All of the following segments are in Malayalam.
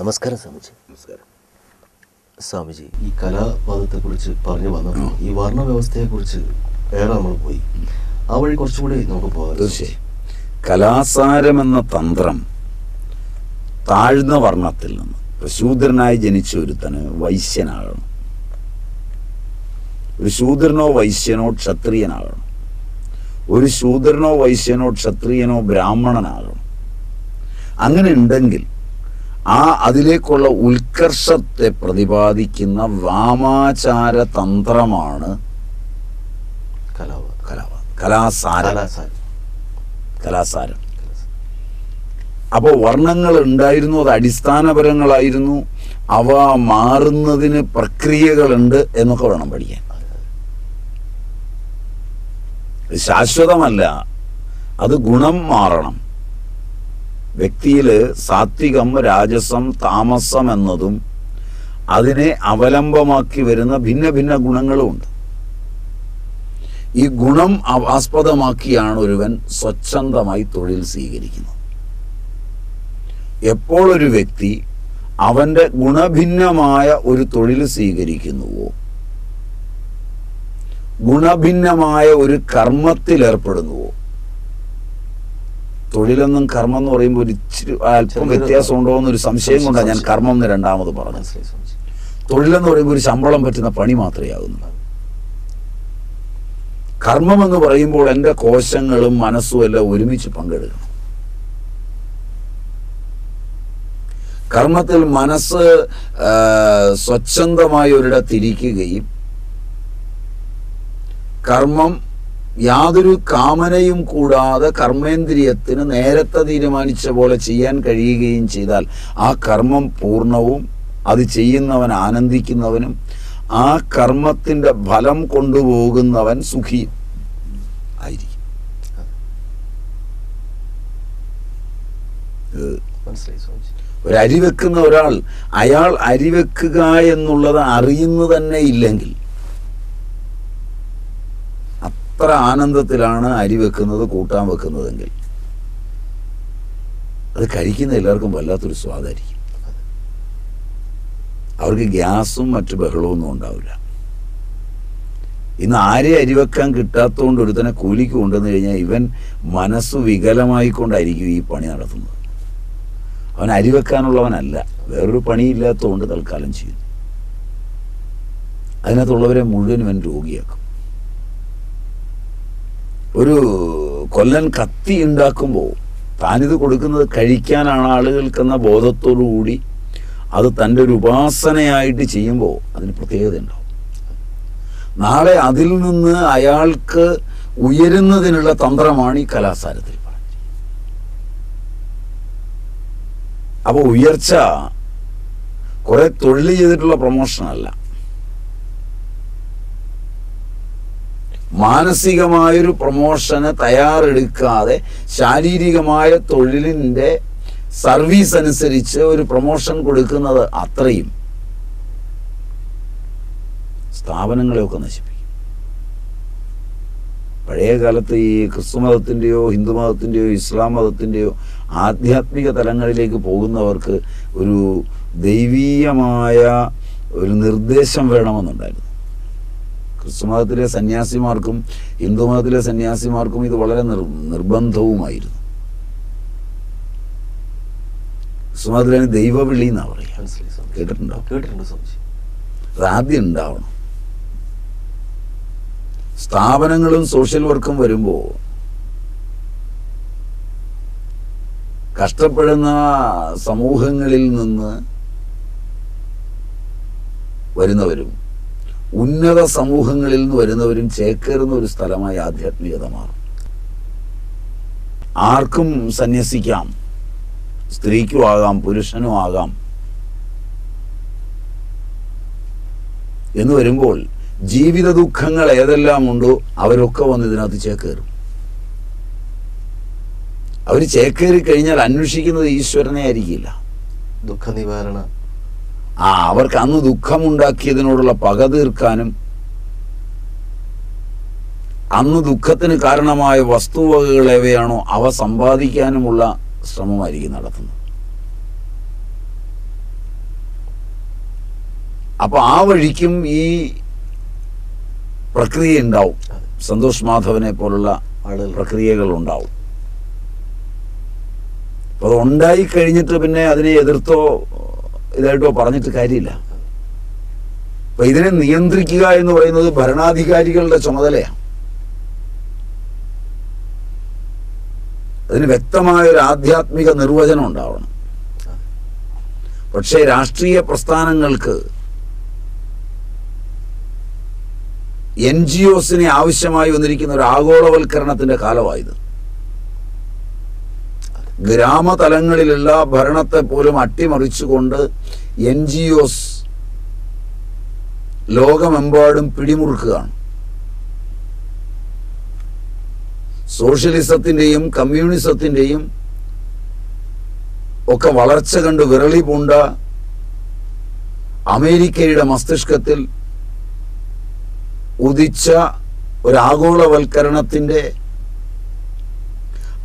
नमस्कार स्वामीजी. नमस्कार स्वामीजी. ई कलापादത്തെ കുറിച്ച് പറഞ്ഞു വന്നു. ഈ വർണ്ണ വ്യവസ്ഥയെ കുറിച്ച് ഏറെ നമ്മൾ പോയി. അവൾ കുറച്ചുകൂടി നമുക്ക് പോകാം. കലാസാരം എന്ന തന്ത്രം താഴ്ന്ന വർണ്ണത്തിൽ നിന്ന് ഒരു ശൂദ്രനായി ജനിച്ച ഒരുത്തന് വൈശ്യനാകണം. ഒരു ശൂദ്രനോ വൈശ്യനോ ക്ഷത്രിയനാകണം. ഒരു ശൂദ്രനോ വൈശ്യനോ ക്ഷത്രിയനോ ബ്രാഹ്മണനാകണം. അങ്ങനെ ഉണ്ടെങ്കിൽ ആ അതിലേക്കുള്ള ഉത്കർഷത്തെ പ്രതിപാദിക്കുന്ന വാമാചാര തന്ത്രമാണ് കലാസാരം. അപ്പോൾ വർണ്ണങ്ങൾ ഉണ്ടായിരുന്നു, അത് അടിസ്ഥാനപരങ്ങളായിരുന്നു. അവ മാറുന്നതിന് പ്രക്രിയകളുണ്ട് എന്നൊക്കെ വേണം പഠിക്കാൻ. ശാശ്വതമല്ല, അത് ഗുണം മാറണം. വ്യക്തിയിൽ സാത്വികം, രാജസം, താമസം എന്നതും അതിനെ അവലംബമാക്കി വരുന്ന ഭിന്ന ഭിന്ന ഗുണങ്ങളുമുണ്ട്. ഈ ഗുണം ആസ്പദമാക്കിയാണ് ഒരുവൻ സ്വച്ഛന്തമായി തൊഴിൽ സ്വീകരിക്കുന്നത്. എപ്പോൾ ഒരു വ്യക്തി അവൻ്റെ ഗുണഭിന്നമായ ഒരു തൊഴിൽ സ്വീകരിക്കുന്നുവോ, ഗുണഭിന്നമായ ഒരു കർമ്മത്തിലേർപ്പെടുന്നുവോ, തൊഴിലെന്നും കർമ്മം എന്ന് പറയുമ്പോൾ ഒരു ഇച്ചിരി അല്പം വ്യത്യാസം ഉണ്ടോ എന്നൊരു സംശയം കൊണ്ടാണ് ഞാൻ കർമ്മം എന്ന് രണ്ടാമത് പറഞ്ഞത്. തൊഴിലെന്ന് പറയുമ്പോൾ ഒരു ശമ്പളം പറ്റുന്ന പണി മാത്രമേ ആകുന്നുള്ളൂ. കർമ്മം എന്ന് പറയുമ്പോൾ എൻ്റെ കോശങ്ങളും മനസ്സും എല്ലാം ഒരുമിച്ച് പങ്കെടുക്കണം. കർമ്മത്തിൽ മനസ്സ് സ്വച്ഛന്തമായി ഒരിടത്തിരിക്കുകയും കർമ്മം യാതൊരു കാമനയും കൂടാതെ കർമ്മേന്ദ്രിയത്തിന് നേരത്തെ തീരുമാനിച്ച പോലെ ചെയ്യാൻ കഴിയുകയും ചെയ്താൽ ആ കർമ്മം പൂർണ്ണവും അത് ചെയ്യുന്നവൻ ആനന്ദിക്കുന്നവനും ആ കർമ്മത്തിൻ്റെ ഫലം കൊണ്ടുപോകുന്നവൻ സുഖി ആയിരിക്കും. ഒരു അരി വെക്കുന്ന ഒരാൾ, അയാൾ അരി വെക്കുക എന്നുള്ളത് അറിയുന്നു തന്നെ ഇല്ലെങ്കിൽ അത്ര ആനന്ദത്തിലാണ് അരി വെക്കുന്നത്, കൂട്ടാൻ വെക്കുന്നതെങ്കിൽ അത് കഴിക്കുന്ന എല്ലാവർക്കും വല്ലാത്തൊരു സ്വാദായിരിക്കും. അവർക്ക് ഗ്യാസും മറ്റു ബഹളമൊന്നും ഉണ്ടാവില്ല. ഇന്ന് ആരെ അരിവെക്കാൻ കിട്ടാത്തതുകൊണ്ട് ഒരുത്തനെ കൂലിക്ക് കൊണ്ടുവന്നു കഴിഞ്ഞാൽ ഇവൻ മനസ്സു വികലമായിക്കൊണ്ടായിരിക്കും ഈ പണി നടത്തുന്നത്. അവൻ അരിവെക്കാനുള്ളവനല്ല, വേറൊരു പണിയില്ലാത്തതുകൊണ്ട് തൽക്കാലം ചെയ്യുന്നു. അതിനകത്തുള്ളവരെ മുഴുവൻ ഇവൻ രോഗിയാക്കും. ഒരു കൊല്ലൻ കത്തി ഉണ്ടാക്കുമ്പോൾ താനിത് കൊടുക്കുന്നത് കഴിക്കാനാണ് ആളുകൾക്കെന്ന ബോധത്തോടു കൂടി അത് തൻ്റെ ഒരു ഉപാസനയായിട്ട് ചെയ്യുമ്പോൾ അതിന് പ്രത്യേകത ഉണ്ടാവും. നാളെ അതിൽ നിന്ന് അയാൾക്ക് ഉയരുന്നതിനുള്ള തന്ത്രമാണ് ഈ കലാസാരത്തിൽ പറഞ്ഞിരിക്കുന്നത്. അപ്പോൾ ഉയർച്ച കുറെ തൊഴിൽ ചെയ്തിട്ടുള്ള പ്രൊമോഷനല്ല, മാനസികമായൊരു പ്രൊമോഷന് തയ്യാറെടുക്കാതെ ശാരീരികമായ തൊഴിലിൻ്റെ സർവീസ് അനുസരിച്ച് ഒരു പ്രൊമോഷൻ കൊടുക്കുന്നത് അത്രയും സ്ഥാപനങ്ങളെയൊക്കെ നശിപ്പിക്കും. പഴയ കാലത്ത് ഈ ക്രിസ്തു മതത്തിൻ്റെയോ ഹിന്ദു മതത്തിൻ്റെയോ ഇസ്ലാം മതത്തിൻ്റെയോ ആധ്യാത്മിക തലങ്ങളിലേക്ക് പോകുന്നവർക്ക് ഒരു ദൈവീയമായ ഒരു നിർദ്ദേശം വേണമെന്നുണ്ടായിരുന്നു. ക്രിസ്തുമതത്തിലെ സന്യാസിമാർക്കും ഹിന്ദു മതത്തിലെ സന്യാസിമാർക്കും ഇത് വളരെ നിർബന്ധവുമായിരുന്നു. ക്രിസ്തുമതത്തിലെ ദൈവവിളി എന്നാണ് പറയുക. കേട്ടിട്ടുണ്ടോ? അത് ആദ്യം ഉണ്ടാവണം. സ്ഥാപനങ്ങളും സോഷ്യൽ വർക്കും വരുമ്പോൾ കഷ്ടപ്പെടുന്ന സമൂഹങ്ങളിൽ നിന്ന് വരുന്നവരും ഉന്നത സമൂഹങ്ങളിൽ നിന്ന് വരുന്നവരും ചേക്കേറുന്ന ഒരു സ്ഥലമായി ആധ്യാത്മികത മാറും. ആർക്കും സന്യസിക്കാം, സ്ത്രീക്കും ആകാം പുരുഷനും ആകാം എന്ന് വരുമ്പോൾ ജീവിത ദുഃഖങ്ങൾ ഏതെല്ലാം ഉണ്ടോ അവരൊക്കെ വന്ന് ഇതിനകത്ത് ചേക്കേറും. അവർ ചേക്കേറി കഴിഞ്ഞാൽ അന്വേഷിക്കുന്നത് ഈശ്വരനെ ആയിരിക്കില്ല, ദുഃഖനിവാരണ അവർക്ക് അന്ന് ദുഃഖമുണ്ടാക്കിയതിനോടുള്ള പക തീർക്കാനും അന്ന് ദുഃഖത്തിന് കാരണമായ വസ്തുവകകൾ ഏവയാണോ അവ സമ്പാദിക്കാനുമുള്ള ശ്രമമായിരിക്കും നടത്തുന്നത്. अब आ वഴിക്കും ഈ പ്രക്രിയ ഉണ്ടാവും. സന്തോഷ് മാധവനെ പോലുള്ള പ്രക്രിയകൾ ഉണ്ടാവും. അപ്പോൾ ഉണ്ടായി കഴിഞ്ഞിട്ട് പിന്നെ അതിനെ എതിർത്തോ ഇതായിട്ടോ പറഞ്ഞിട്ട് കാര്യമില്ല. അപ്പോൾ ഇതിനെ നിയന്ത്രിക്കുക എന്ന് പറയുന്നത് ഭരണാധികാരികളുടെ ചുമതലയാണ്. അതിന് വ്യക്തമായ ഒരു ആധ്യാത്മിക നിർവചനം ഉണ്ടാവണം. പക്ഷേ രാഷ്ട്രീയ പ്രസ്ഥാനങ്ങൾക്ക് എൻജിഒസിനെ ആവശ്യമായി വന്നിരിക്കുന്ന ഒരു ആഗോളവൽക്കരണത്തിന്റെ കാലമായത്. ഗ്രാമതലങ്ങളിലുള്ള ഭരണത്തെ പോലും അട്ടിമറിച്ചുകൊണ്ട് എൻജിഒസ് ലോകമെമ്പാടും പിടിമുറുക്കുകയാണ്. സോഷ്യലിസത്തിന്റെയും കമ്മ്യൂണിസത്തിന്റെയും ഒക്കെ വളർച്ച കണ്ട് വിരളി പൂണ്ട അമേരിക്കയുടെ മസ്തിഷ്കത്തിൽ ഉദിച്ച ഒരാഗോളവൽക്കരണത്തിൻ്റെ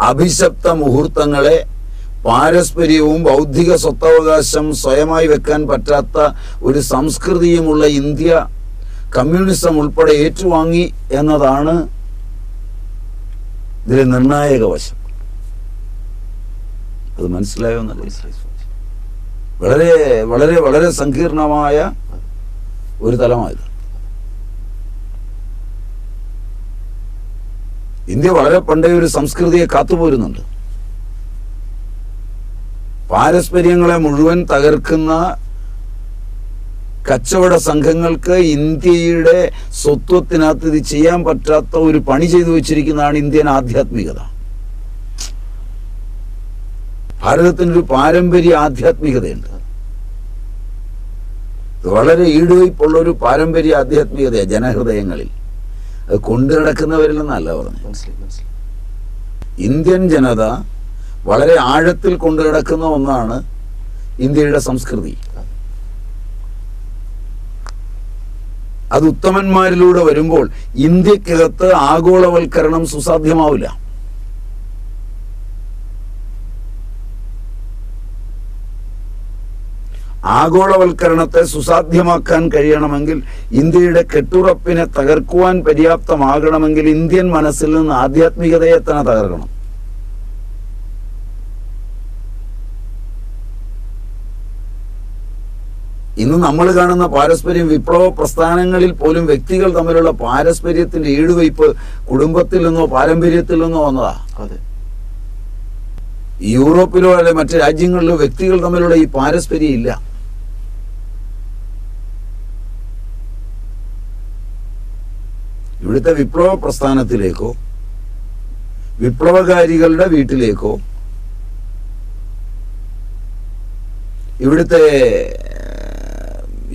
അഭിശപ്ത മുഹൂർത്തങ്ങളെ പാരസ്പര്യവും ബൗദ്ധിക സ്വത്തവകാശം സ്വയമായി വെക്കാൻ പറ്റാത്ത ഒരു സംസ്കൃതിയുമുള്ള ഇന്ത്യ കമ്മ്യൂണിസം ഉൾപ്പെടെ ഏറ്റുവാങ്ങി എന്നതാണ് ഇതിലെ നിർണായക വശം. അത് മനസ്സിലായോ? വളരെ വളരെ വളരെ സങ്കീർണമായ ഒരു തലമായത്. ഇന്ത്യ വളരെ പണ്ടേ ഒരു സംസ്കൃതിയെ കാത്തുപോരുന്നുണ്ട്. പാരസ്പര്യങ്ങളെ മുഴുവൻ തകർക്കുന്ന കച്ചവട സംഘങ്ങൾക്ക് ഇന്ത്യയുടെ സ്വത്വത്തിനകത്ത് ഇത് ചെയ്യാൻ പറ്റാത്ത ഒരു പണി ചെയ്തു വെച്ചിരിക്കുന്നതാണ് ഇന്ത്യൻ ആധ്യാത്മികത. ഭാരതത്തിനൊരു പാരമ്പര്യ ആധ്യാത്മികതയുണ്ട്. വളരെ ഈടുവയ്പുള്ള ഒരു പാരമ്പര്യ ആധ്യാത്മികതയാണ് ജനഹൃദയങ്ങളിൽ. അത് കൊണ്ടു നടക്കുന്നവരില്ലെന്നല്ല പറഞ്ഞു. ഇന്ത്യൻ ജനത വളരെ ആഴത്തിൽ കൊണ്ടു നടക്കുന്ന ഒന്നാണ് ഇന്ത്യയുടെ സംസ്കൃതി. അത് ഉത്തമന്മാരിലൂടെ വരുമ്പോൾ ഇന്ത്യക്കകത്ത് ആഗോളവൽക്കരണം സുസാധ്യമാവില്ല. ആഗോളവൽക്കരണത്തെ സുസാധ്യമാക്കാൻ കഴിയണമെങ്കിൽ, ഇന്ത്യയുടെ കെട്ടുറപ്പിനെ തകർക്കുവാൻ പര്യാപ്തമാകണമെങ്കിൽ ഇന്ത്യൻ മനസ്സിൽ നിന്ന് ആധ്യാത്മികതയെ തന്നെ തകർക്കണം. ഇന്ന് നമ്മൾ കാണുന്ന പാരസ്പര്യം വിപ്ലവ പ്രസ്ഥാനങ്ങളിൽ പോലും വ്യക്തികൾ തമ്മിലുള്ള പാരസ്പര്യത്തിന്റെ ഈടുവയ്പ് കുടുംബത്തിൽ നിന്നോ പാരമ്പര്യത്തിൽ നിന്നോ വന്നതാ. യൂറോപ്പിലോ അല്ലെ മറ്റ് രാജ്യങ്ങളിലോ വ്യക്തികൾ തമ്മിലുള്ള ഈ പാരസ്പര്യം ഇല്ല. ഇവിടുത്തെ വിപ്ലവ പ്രസ്ഥാനത്തിലേക്കോ വിപ്ലവകാരികളുടെ വീട്ടിലേക്കോ ഇവിടുത്തെ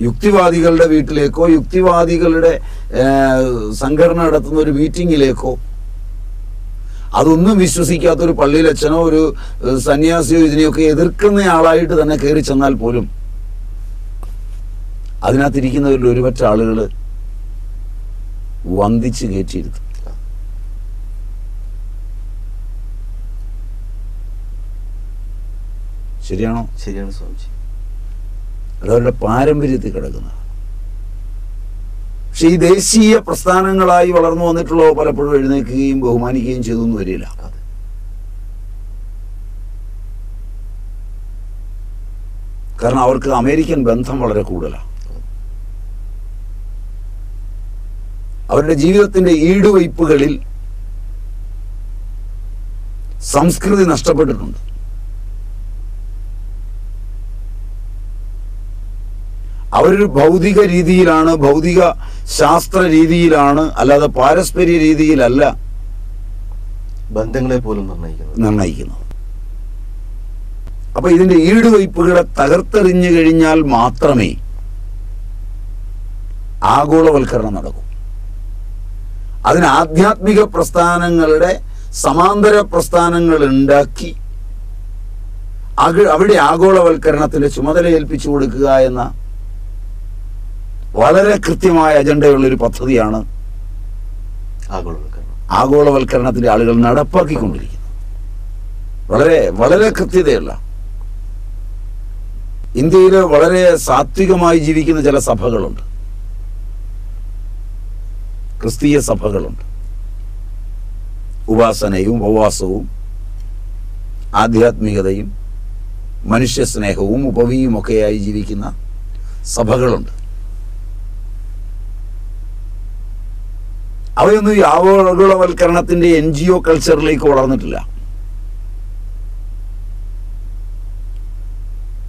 യുക്തിവാദികളുടെ വീട്ടിലേക്കോ യുക്തിവാദികളുടെ സംഘടന നടത്തുന്ന ഒരു മീറ്റിങ്ങിലേക്കോ അതൊന്നും വിശ്വസിക്കാത്തൊരു പള്ളിയിലച്ഛനോ ഒരു സന്യാസിയോ ഇതിനെയൊക്കെ എതിർക്കുന്നയാളായിട്ട് തന്നെ കയറി ചെന്നാൽ പോലും അതിനകത്തിരിക്കുന്നവരിൽ ഒരുപറ്റ ആളുകൾ വന്ദിച്ച് കയറ്റിയിരുന്നു. ശരിയാണോ? ശരിയാണ് സ്വാമിജി. അതവരുടെ പാരമ്പര്യത്തിൽ കിടക്കുന്നതാണ്. പക്ഷെ ഈ ദേശീയ പ്രസ്ഥാനങ്ങളായി വളർന്നു വന്നിട്ടുള്ളവ പലപ്പോഴും എഴുന്നേൽക്കുകയും ബഹുമാനിക്കുകയും ചെയ്തൊന്നും വരില്ല. കാരണം അവർക്ക് അമേരിക്കൻ ബന്ധം വളരെ കൂടുതലാണ്. അവരുടെ ജീവിതത്തിന്റെ ഈടുവയ്പുകളിൽ സംസ്കൃതി നഷ്ടപ്പെട്ടിട്ടുണ്ട്. അവരൊരു ഭൗതിക രീതിയിലാണ്, ഭൗതിക ശാസ്ത്ര രീതിയിലാണ്, അല്ലാതെ പാരസ്പര്യ രീതിയിലല്ല ബന്ധങ്ങളെ പോലും നിർണയിക്കുന്നത്. അപ്പൊ ഇതിന്റെ ഈടുവയ്പുകളെ തകർത്തെറിഞ്ഞു കഴിഞ്ഞാൽ മാത്രമേ ആഗോളവൽക്കരണം നടക്കൂ. അതിന് ആധ്യാത്മിക പ്രസ്ഥാനങ്ങളുടെ സമാന്തര പ്രസ്ഥാനങ്ങൾ ഉണ്ടാക്കി അവിടെ ആഗോളവൽക്കരണത്തിന്റെ ചുമതല ഏൽപ്പിച്ചു കൊടുക്കുക എന്ന വളരെ കൃത്യമായ അജണ്ടയുള്ളൊരു പദ്ധതിയാണ് ആഗോളവൽക്കരണത്തിന്റെ ആളുകൾ നടപ്പാക്കിക്കൊണ്ടിരിക്കുന്നത്. വളരെ വളരെ കൃത്യതയുള്ള ഇന്ത്യയിൽ വളരെ സാത്വികമായി ജീവിക്കുന്ന ചില സഭകളുണ്ട്, ക്രിസ്തീയ സഭകളുണ്ട്. ഉപാസനയും ഉപവാസവും ആധ്യാത്മികതയും മനുഷ്യ സ്നേഹവും ഉപവിയും ഒക്കെയായി ജീവിക്കുന്ന സഭകളുണ്ട്. അവയൊന്നും ഈ ആഗോളവൽക്കരണത്തിന്റെ NGO കൾച്ചറിലേക്ക് വളർന്നിട്ടില്ല.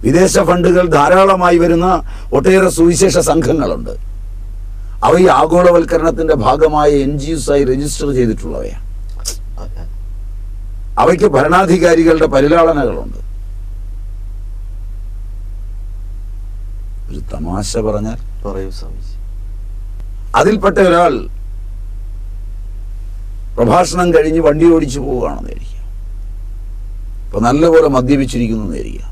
വിദേശ ഫണ്ടുകൾ ധാരാളമായി വരുന്ന ഒട്ടേറെ സുവിശേഷ സംഘങ്ങളുണ്ട്. അവ ഈ ആഗോളവൽക്കരണത്തിന്റെ ഭാഗമായ NGOസായി രജിസ്റ്റർ ചെയ്തിട്ടുള്ളവയാണ്. അവയ്ക്ക് ഭരണാധികാരികളുടെ പരിലാളനകളുണ്ട്. ഒരു തമാശ പറഞ്ഞാൽ അതിൽപ്പെട്ട ഒരാൾ പ്രഭാഷണം കഴിഞ്ഞ് വണ്ടി ഓടിച്ചു പോവുകയാണെന്ന് ഇരിക്കുക, ഇപ്പൊ നല്ലപോലെ മദ്യപിച്ചിരിക്കുന്നു ഇരിക്കുക.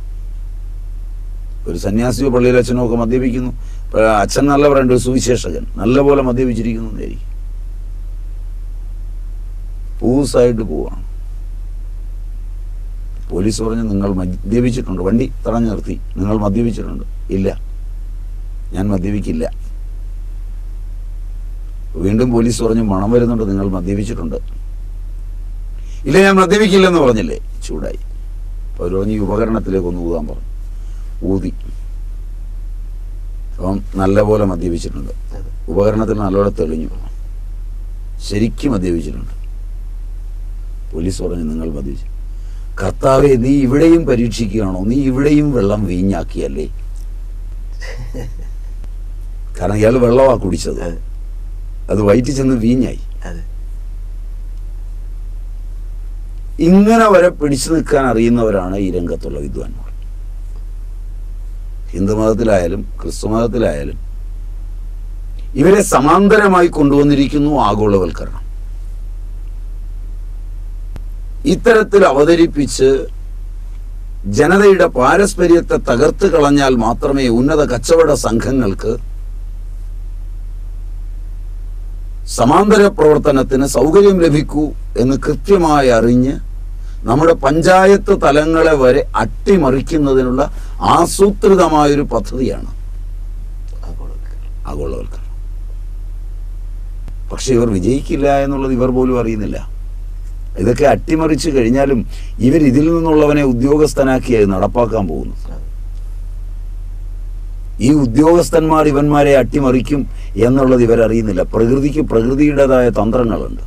ഒരു സന്യാസിയോ പള്ളിയിലെ അച്ഛനോ ഒക്കെ മദ്യപിക്കുന്നു, അച്ഛൻ നല്ല പറയേണ്ട ഒരു സുവിശേഷകൻ നല്ലപോലെ മദ്യപിച്ചിരിക്കുന്നു ഇരിക്കുക, പൂസായിട്ട് പോവാണ്. പോലീസ് പറഞ്ഞു നിങ്ങൾ മദ്യപിച്ചിട്ടുണ്ട്, വണ്ടി തടഞ്ഞു നിർത്തി, നിങ്ങൾ മദ്യപിച്ചിട്ടുണ്ട്. ഇല്ല, ഞാൻ മദ്യപിക്കില്ല. വീണ്ടും പോലീസ് പറഞ്ഞു മണം വരുന്നുണ്ട്, നിങ്ങൾ മദ്യപിച്ചിട്ടുണ്ട്. ഇല്ല, ഞാൻ മദ്യപിക്കില്ലെന്ന് പറഞ്ഞില്ലേ. ചൂടായി അവർ പറഞ്ഞു ഈ ഉപകരണത്തിലേക്ക് ഒന്ന് ഊതാൻ പറഞ്ഞു. ഊതി, അപ്പം നല്ലപോലെ മദ്യപിച്ചിട്ടുണ്ട്. ഉപകരണത്തിൽ നല്ലപോലെ തെളിഞ്ഞു, ശരിക്കും മദ്യപിച്ചിട്ടുണ്ട്. പോലീസ് പറഞ്ഞു നിങ്ങൾ മദ്യപിച്ചു. കർത്താവെ, നീ ഇവിടെയും പരീക്ഷിക്കുകയാണോ? നീ ഇവിടെയും വെള്ളം വീഞ്ഞാക്കിയല്ലേ? കാരണം ഇയാൾ വെള്ളമാണ് കുടിച്ചത്, അത് വയറ്റി ചെന്ന് വീഞ്ഞായി. ഇങ്ങനെ വരെ പിടിച്ചു നിൽക്കാൻ അറിയുന്നവരാണ് ഈ രംഗത്തുള്ള വിദ്വാൻമാർ. ഹിന്ദുമതത്തിലായാലും ക്രിസ്തുമതത്തിലായാലും ഇവരെ സമാന്തരമായി കൊണ്ടുവന്നിരിക്കുന്നു ആഗോളവൽക്കരണം. ഇത്തരത്തിൽ അവതരിപ്പിച്ച് ജനതയുടെ പാരസ്പര്യത്തെ തകർത്ത് കളഞ്ഞാൽ മാത്രമേ ഉന്നത കച്ചവട സംഘങ്ങൾക്ക് സമാന്തര പ്രവർത്തനത്തിന് സൗകര്യം ലഭിക്കൂ എന്ന് കൃത്യമായി അറിഞ്ഞ് നമ്മുടെ പഞ്ചായത്ത് തലങ്ങളെ വരെ അട്ടിമറിക്കുന്നതിനുള്ള ആസൂത്രിതമായൊരു പദ്ധതിയാണ് ആഗോളവൽക്കരണം. പക്ഷെ ഇവർ വിജയിക്കില്ല എന്നുള്ളത് ഇവർ പോലും അറിയുന്നില്ല. ഇതൊക്കെ അട്ടിമറിച്ചു കഴിഞ്ഞാലും ഇവരിതിൽ നിന്നുള്ളവനെ ഉദ്യോഗസ്ഥനാക്കിയായി നടപ്പാക്കാൻ പോകുന്നു. ഈ ഉദ്യോഗസ്ഥന്മാർ ഇവന്മാരെ അട്ടിമറിക്കും എന്നുള്ളത് ഇവരറിയുന്നില്ല. പ്രകൃതിക്ക് പ്രകൃതിയുടേതായ തന്ത്രങ്ങളുണ്ട്.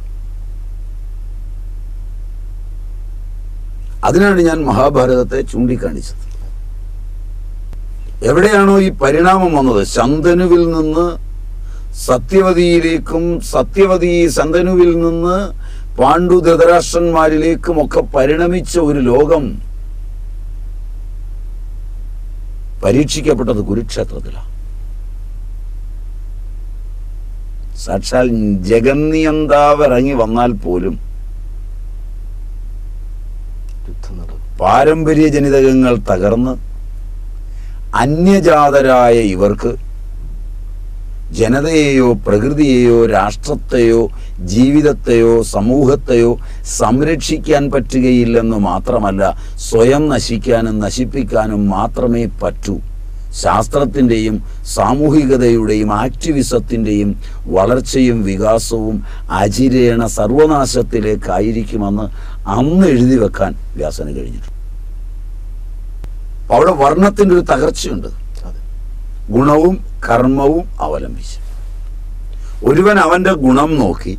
അതിനാണ് ഞാൻ മഹാഭാരതത്തെ ചൂണ്ടിക്കാണിച്ചത്. എവിടെയാണോ ഈ പരിണാമം വന്നത്, ശന്തനുവിൽ നിന്ന് സത്യവതിയിലേക്കും സത്യവതി ശന്തനുവിൽ നിന്ന് പാണ്ഡു ധൃതരാഷ്ട്രന്മാരിലേക്കും ഒക്കെ പരിണമിച്ച ഒരു ലോകം പരീക്ഷിക്കപ്പെട്ടത് കുരുക്ഷേത്രത്തിലാണ്. സാക്ഷാൽ ജഗന്നിയന്താവിറങ്ങി വന്നാൽ പോലും പാരമ്പര്യ ജനിതകങ്ങൾ തകർന്ന് അന്യജാതരായ ഇവർക്ക് ജനതയെയോ പ്രകൃതിയെയോ രാഷ്ട്രത്തെയോ ജീവിതത്തെയോ സമൂഹത്തെയോ സംരക്ഷിക്കാൻ പറ്റുകയില്ലെന്ന് മാത്രമല്ല, സ്വയം നശിക്കാനും നശിപ്പിക്കാനും മാത്രമേ പറ്റൂ. ശാസ്ത്രത്തിൻ്റെയും സാമൂഹികതയുടെയും ആക്ടിവിസത്തിൻ്റെയും വളർച്ചയും വികാസവും അചിരേണ സർവനാശത്തിലേക്കായിരിക്കുമെന്ന് അന്ന് എഴുതി വെക്കാൻ വ്യാസന് കഴിഞ്ഞിട്ടുണ്ട്. അവിടെ വർണ്ണത്തിൻ്റെ ഒരു തകർച്ചയുണ്ട്. ഗുണവും കർമ്മവും അവലംബിച്ച് ഒരുവൻ അവൻ്റെ ഗുണം നോക്കി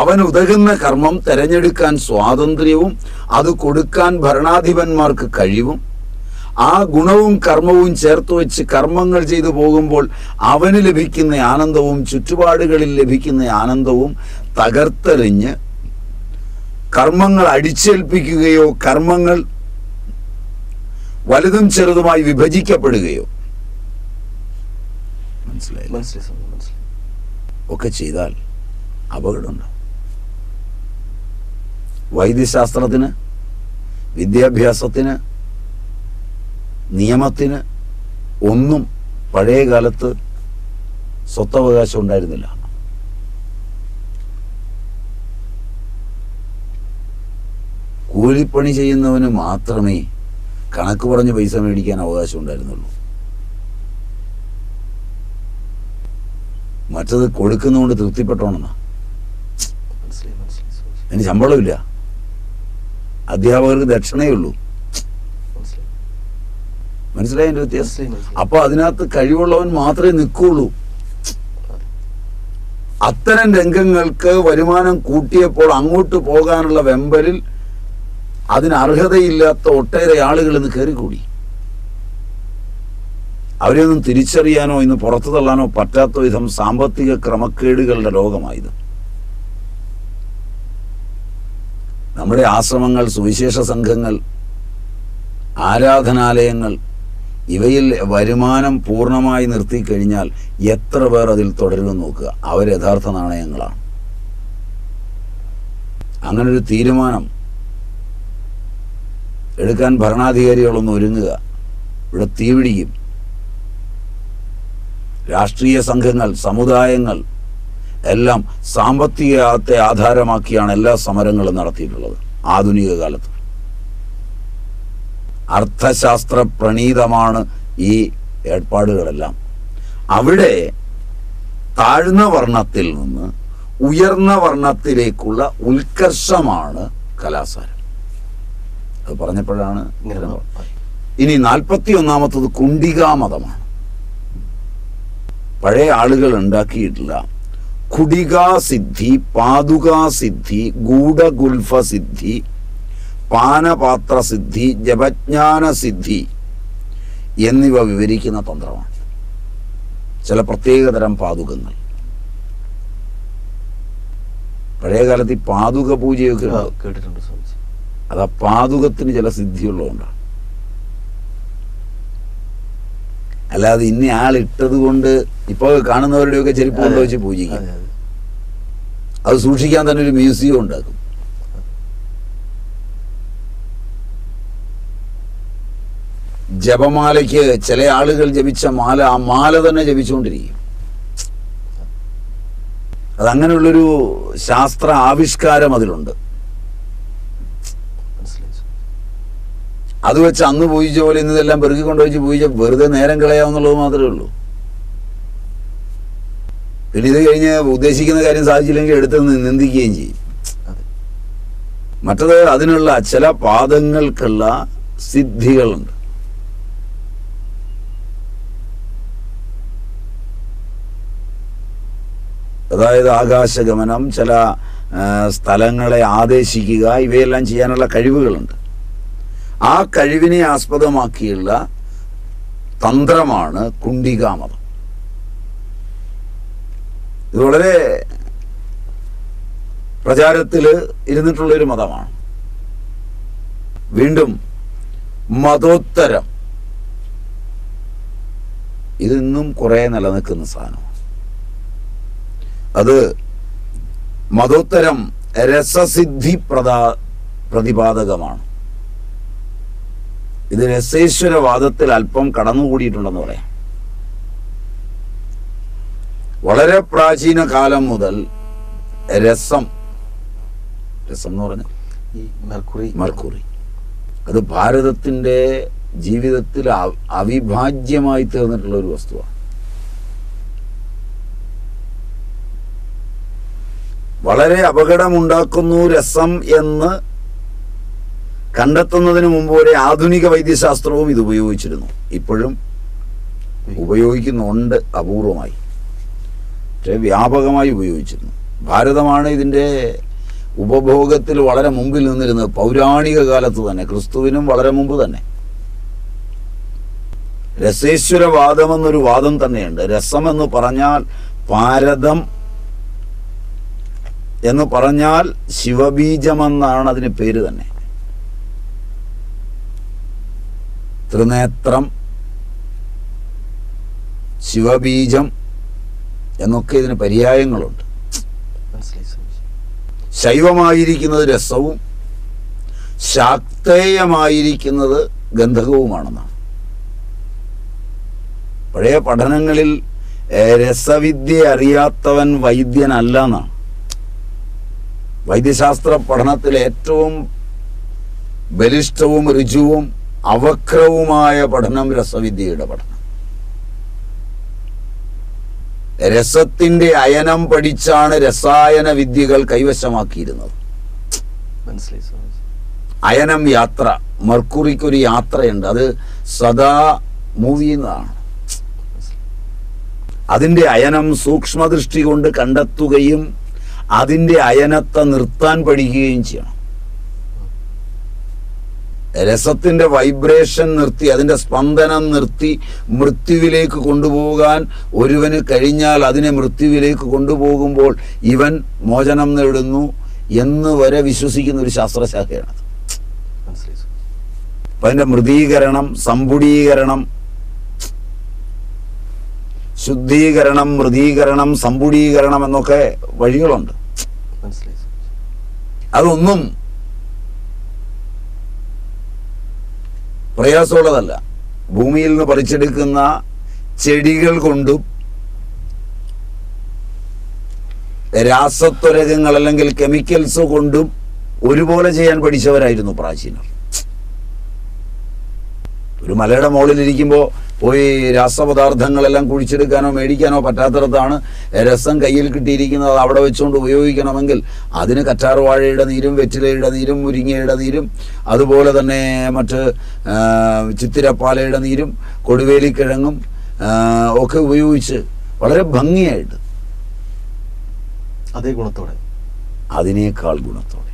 അവൻ ഉതകുന്ന കർമ്മം തിരഞ്ഞെടുക്കാൻ സ്വാതന്ത്ര്യവും അത് കൊടുക്കാൻ ഭരണാധിപന്മാർക്ക് കഴിവും ആ ഗുണവും കർമ്മവും ചേർത്ത് വെച്ച് കർമ്മങ്ങൾ ചെയ്തു പോകുമ്പോൾ അവന് ലഭിക്കുന്ന ആനന്ദവും ചുറ്റുപാടുകളിൽ ലഭിക്കുന്ന ആനന്ദവും തകർത്തെറിഞ്ഞ് കർമ്മങ്ങൾ അടിച്ചേൽപ്പിക്കുകയോ കർമ്മങ്ങൾ വലുതും ചെറുതുമായി വിഭജിക്കപ്പെടുകയോ ഒക്കെ ചെയ്താൽ അപകടമുണ്ടാവും. വൈദ്യശാസ്ത്രത്തിന്, വിദ്യാഭ്യാസത്തിന്, നിയമത്തിന് ഒന്നും പഴയ കാലത്ത് സ്വത്തവകാശം ഉണ്ടായിരുന്നില്ല. കൂലിപ്പണി ചെയ്യുന്നവന് മാത്രമേ കണക്ക് പറഞ്ഞു പൈസ മേടിക്കാൻ അവകാശം ഉണ്ടായിരുന്നുള്ളൂ. മറ്റത് കൊടുക്കുന്നതുകൊണ്ട് തൃപ്തിപ്പെട്ടോണെന്നാ. അതിന് ശമ്പളമില്ല, അധ്യാപകർക്ക് ദക്ഷിണേ ഉള്ളൂ. മനസ്സിലായി എൻ്റെ വ്യത്യാസം? അപ്പൊ അതിനകത്ത് കഴിവുള്ളവൻ മാത്രമേ നിൽക്കുള്ളൂ. അത്തരം രംഗങ്ങൾക്ക് വരുമാനം കൂട്ടിയപ്പോൾ അങ്ങോട്ട് പോകാനുള്ള വെമ്പലിൽ അതിന് അർഹതയില്ലാത്ത ഒട്ടേറെ ആളുകൾ ഇന്ന് കയറിക്കൂടി. അവരെയൊന്നും തിരിച്ചറിയാനോ ഇന്ന് പുറത്തു തള്ളാനോ പറ്റാത്ത വിധം സാമ്പത്തിക ക്രമക്കേടുകളുടെ ലോകമായത്. നമ്മുടെ ആശ്രമങ്ങൾ, സുവിശേഷ സംഘങ്ങൾ, ആരാധനാലയങ്ങൾ ഇവയിൽ വരുമാനം പൂർണ്ണമായി നിർത്തിക്കഴിഞ്ഞാൽ എത്ര പേർ അതിൽ തുടരുമെന്ന് നോക്കുക. അവർ യഥാർത്ഥ നാണയങ്ങളാണ്. അങ്ങനൊരു തീരുമാനം എടുക്കാൻ ഭരണാധികാരികളൊന്ന് ഒരുങ്ങുക. ഇവിടെ തീപിടിക്കും. രാഷ്ട്രീയ സംഘങ്ങൾ, സമുദായങ്ങൾ എല്ലാം സാമ്പത്തികത്തെ ആധാരമാക്കിയാണ് എല്ലാ സമരങ്ങളും നടത്തിയിട്ടുള്ളത് ആധുനിക കാലത്ത്. അർത്ഥശാസ്ത്ര പ്രണീതമാണ് ഈ ഏർപ്പാടുകളെല്ലാം. അവിടെ താഴ്ന്ന വർണ്ണത്തിൽ നിന്ന് ഉയർന്ന വർണ്ണത്തിലേക്കുള്ള ഉത്കർഷമാണ് കലാസാരം. അത് പറഞ്ഞപ്പോഴാണ്. ഇനി 41ാമത്തത് കുണ്ടികാ മതമാണ്. പഴയ ആളുകൾ ഉണ്ടാക്കിയിട്ടുള്ള കുടികാ സിദ്ധി, പാതുകാ സിദ്ധി, ഗൂഢഗുൽഫ സിദ്ധി, പാനപാത്ര സിദ്ധി, ജപജ്ഞാന സിദ്ധി എന്നിവ വിവരിക്കുന്ന തന്ത്രമാണ് ചില പ്രത്യേകതരം പാതുകങ്ങൾ. പഴയകാലത്ത് ഈ പാതുക പൂജയൊക്കെ കേട്ടിട്ടുണ്ട്. അത് ആ പാതുകത്തിന് ചില സിദ്ധിയുള്ളതുകൊണ്ടാണ്. അല്ലാതെ ഇന്ന ആളിട്ടത് കൊണ്ട് ഇപ്പൊ കാണുന്നവരുടെയൊക്കെ ചെരുപ്പ് കൊണ്ടുവച്ച് പൂജിക്കും. അത് സൂക്ഷിക്കാൻ തന്നെ ഒരു മ്യൂസിയം ഉണ്ടാക്കും. ജപമാലയ്ക്ക് ചില ആളുകൾ ജപിച്ച മാല, ആ മാല തന്നെ ജപിച്ചുകൊണ്ടിരിക്കും. അതങ്ങനെയുള്ളൊരു ശാസ്ത്ര ആവിഷ്കാരം അതിലുണ്ട്. അത് വെച്ച് അന്ന് പൂജിച്ച പോലെ ഇന്നതെല്ലാം പെറുക്കിക്കൊണ്ട് വെച്ച് പൂജിച്ച വെറുതെ നേരം കളയാമെന്നുള്ളത് മാത്രമേ ഉള്ളൂ. പിന്നെ ഇത് കഴിഞ്ഞ് ഉദ്ദേശിക്കുന്ന കാര്യം സാധിച്ചില്ലെങ്കിൽ എടുത്ത് നിന്ദിക്കുകയും ചെയ്യും. മറ്റത് അതിനുള്ള ചില പാദങ്ങൾക്കുള്ള സിദ്ധികളുണ്ട്. അതായത് ആകാശഗമനം, ചില സ്ഥലങ്ങളെ ആദേശിക്കുക, ഇവയെല്ലാം ചെയ്യാനുള്ള കഴിവുകളുണ്ട്. ആ കഴിവിനെ ആസ്പദമാക്കിയുള്ള തന്ത്രമാണ് കുണ്ടികാമതം. ഇത് വളരെ പ്രചാരത്തിൽ ഇരുന്നിട്ടുള്ളൊരു മതമാണ്. വീണ്ടും മതോത്തരം, ഇതിന്നും കുറേ നിലനിൽക്കുന്ന സാധനമാണ്. അത് മതോത്തരം രസസിദ്ധി പ്രതിപാദകമാണ്. ഇത് രസേശ്വരവാദത്തിൽ അല്പം കടന്നുകൂടിയിട്ടുണ്ടെന്ന് പറയാം. വളരെ പ്രാചീന കാലം മുതൽ രസം, രസം എന്ന് പറഞ്ഞാൽ മെർക്കുറി, അത് ഭാരതത്തിൻ്റെ ജീവിതത്തിൽ അവിഭാജ്യമായി തീർന്നിട്ടുള്ള ഒരു വസ്തുവാണ്. വളരെ അപകടമുണ്ടാക്കുന്നു രസം എന്ന് കണ്ടെത്തുന്നതിന് മുമ്പ് വരെ ആധുനിക വൈദ്യശാസ്ത്രവും ഇത് ഉപയോഗിച്ചിരുന്നു. ഇപ്പോഴും ഉപയോഗിക്കുന്നുണ്ട്, അപൂർവമായി, പക്ഷേ വ്യാപകമായി ഉപയോഗിച്ചിരുന്നു. ഭാരതമാണ് ഇതിൻ്റെ ഉപഭോഗത്തിൽ വളരെ മുമ്പിൽ നിന്നിരുന്നത്. പൗരാണിക കാലത്ത് തന്നെ, ക്രിസ്തുവിനും വളരെ മുമ്പ് തന്നെ. രസേശ്വരവാദം എന്നൊരു വാദം തന്നെയുണ്ട്. രസം എന്ന് പറഞ്ഞാൽ പാരതം എന്ന് പറഞ്ഞാൽ ശിവബീജമെന്നാണ് അതിന് പേര് തന്നെ. ത്രിനേത്രം, ശിവബീജം എന്നൊക്കെ ഇതിന് പര്യായങ്ങളുണ്ട്. ശൈവമായിരിക്കുന്നത് രസവും ശാക്തേയമായിരിക്കുന്നത് ഗന്ധകവുമാണെന്നാണ്. പഴയ പഠനങ്ങളിൽ രസവിദ്യ അറിയാത്തവൻ വൈദ്യനല്ല എന്നാണ്. വൈദ്യശാസ്ത്ര പഠനത്തിൽ ഏറ്റവും ബലിഷ്ഠവും ഋജുവും അവക്രവുമായ പഠനം രസവിദ്യയുടെ പഠനം. രസത്തിന്റെ അയനം പഠിച്ചാണ് രസായന വിദ്യകൾ കൈവശമാക്കിയിരുന്നത്. മനസ്സിലായി സാർ? അയനം യാത്ര, മർക്കുറിക്കൊരു യാത്രയുണ്ട്, അത് സദാ മൂവ് ചെയ്യുന്നതാണ്. അതിൻ്റെ അയനം സൂക്ഷ്മദൃഷ്ടി കൊണ്ട് കണ്ടെത്തുകയും അതിൻ്റെ അയനത്തെ നിർത്താൻ പഠിക്കുകയും ചെയ്യണം. രസത്തിൻ്റെ വൈബ്രേഷൻ നിർത്തി, അതിൻ്റെ സ്പന്ദനം നിർത്തി മൃത്യുവിലേക്ക് കൊണ്ടുപോകാൻ ഒരുവന് കഴിഞ്ഞാൽ അതിനെ മൃത്യുവിലേക്ക് കൊണ്ടുപോകുമ്പോൾ ഇവൻ മോചനം നേടുന്നു എന്ന് വരെ വിശ്വസിക്കുന്ന ഒരു ശാസ്ത്രശാഖയാണ്. അപ്പം അതിൻ്റെ മൃദീകരണം, സമ്പുടീകരണം, ശുദ്ധീകരണം, മൃദീകരണം, സമ്പുടീകരണം എന്നൊക്കെ വഴികളുണ്ട്. അതൊന്നും പ്രയാസമുള്ളതല്ല. ഭൂമിയിൽ നിന്ന് പറിച്ചെടുക്കുന്ന ചെടികൾ കൊണ്ടും രാസത്വരകങ്ങൾ അല്ലെങ്കിൽ കെമിക്കൽസ് കൊണ്ടും ഒരുപോലെ ചെയ്യാൻ പഠിച്ചവരായിരുന്നു പ്രാചീനർ. ഒരു മലയുടെ മുകളിലിരിക്കുമ്പോൾ പോയി രാസപദാർത്ഥങ്ങളെല്ലാം കുഴിച്ചെടുക്കാനോ മേടിക്കാനോ പറ്റാത്തടത്താണ് രസം കയ്യിൽ കിട്ടിയിരിക്കുന്നത്. അവിടെ വെച്ചുകൊണ്ട് ഉപയോഗിക്കണമെങ്കിൽ അതിന് കറ്റാർവാഴയുടെ നീരും വെറ്റിലയുടെ നീരും മുരിങ്ങയുടെ നീരും അതുപോലെ തന്നെ മറ്റ് ചിത്തിരപ്പാലയുടെ നീരും കൊടുവേലിക്കിഴങ്ങും ഒക്കെ ഉപയോഗിച്ച് വളരെ ഭംഗിയായിട്ട് അതേ ഗുണത്തോടെ, അതിനേക്കാൾ ഗുണത്തോടെ